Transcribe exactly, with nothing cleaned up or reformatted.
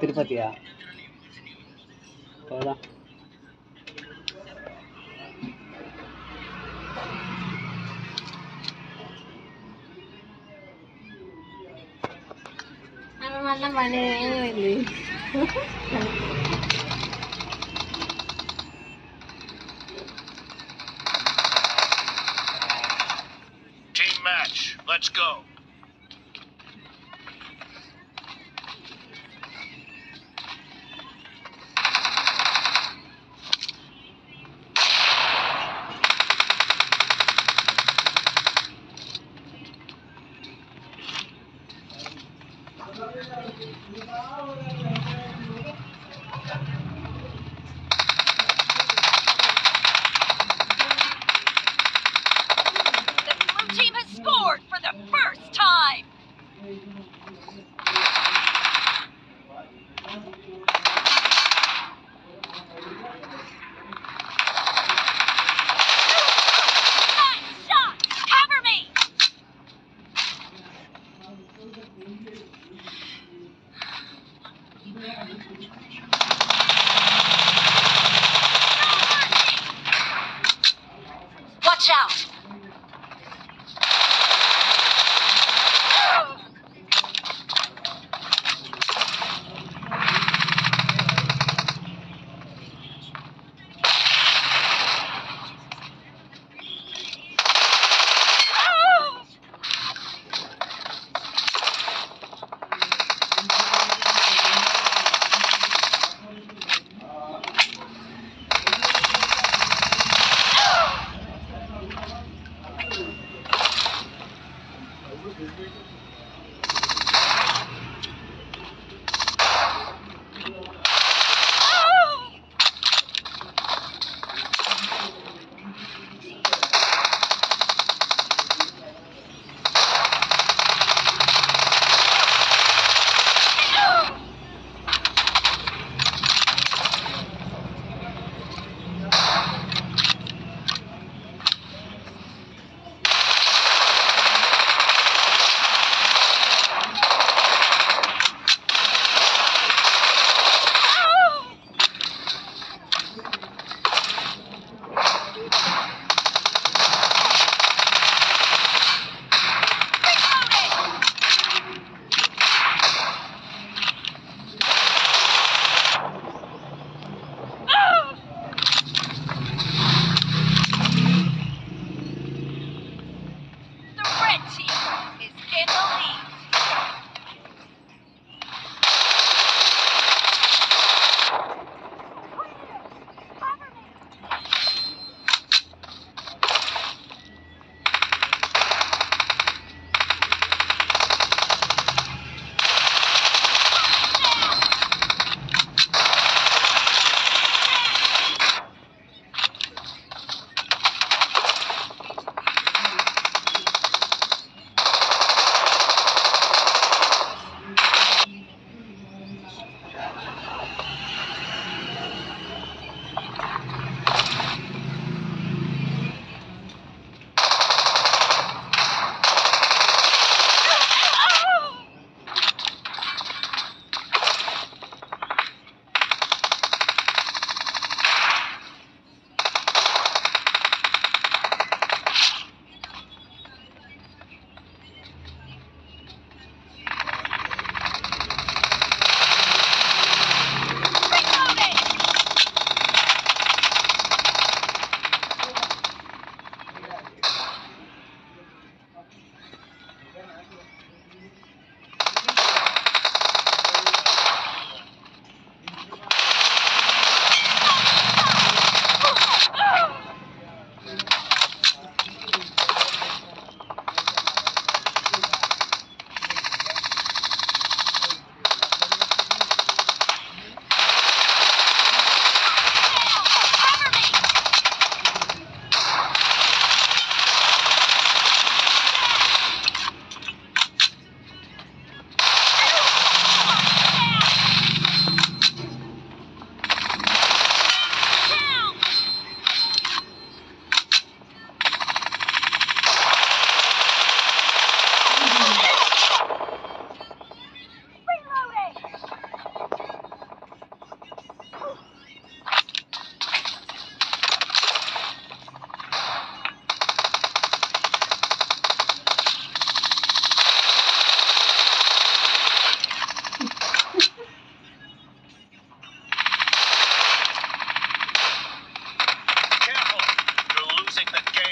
திருப்பதியா? Team match, let's go. Watch out! the game.